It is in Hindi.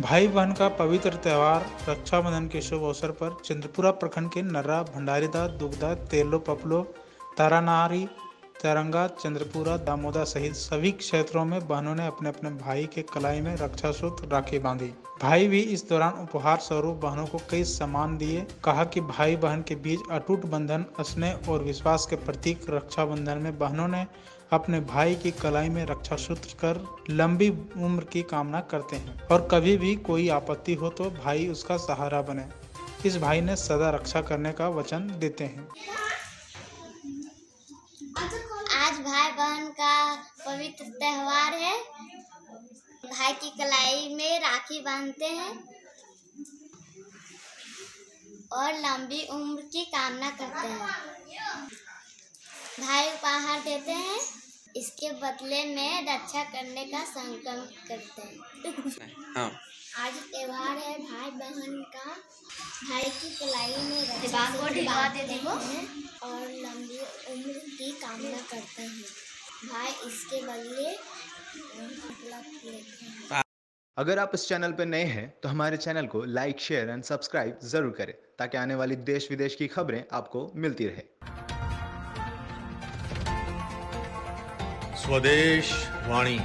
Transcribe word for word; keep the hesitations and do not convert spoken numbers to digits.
भाई बहन का पवित्र त्यौहार रक्षाबंधन के शुभ अवसर पर चंद्रपुरा प्रखंड के नर्रा, भंडारीदा, दुगदा, तेलो, पपलो, तारानारी, तरंगा, चंद्रपुरा, दामोदा सहित सभी क्षेत्रों में बहनों ने अपने अपने भाई के कलाई में रक्षा सूत्र राखी बांधी। भाई भी इस दौरान उपहार स्वरूप बहनों को कई सम्मान दिए। कहा कि भाई बहन के बीच अटूट बंधन, स्नेह और विश्वास के प्रतीक रक्षाबंधन में बहनों ने अपने भाई की कलाई में रक्षा सूत्र कर लंबी उम्र की कामना करते हैं और कभी भी कोई आपत्ति हो तो भाई उसका सहारा बने। इस भाई ने सदा रक्षा करने का वचन देते हैं। आज भाई बहन का पवित्र त्योहार है। भाई की कलाई में राखी बांधते हैं और लंबी उम्र की कामना करते हैं। भाई उपहार देते हैं, इसके बदले में रक्षा करने का संकल्प करते हैं। हाँ। आज त्योहार है भाई बहन का। भाई की कलाई में रक्षा बांधते हैं और लंबी उम्र की कामना करते हैं। भाई इसके बदले लेते हैं। अगर आप इस चैनल पर नए हैं तो हमारे चैनल को लाइक, शेयर एंड सब्सक्राइब जरूर करें ताकि आने वाली देश विदेश की खबरें आपको मिलती रहे। स्वदेश वाणी।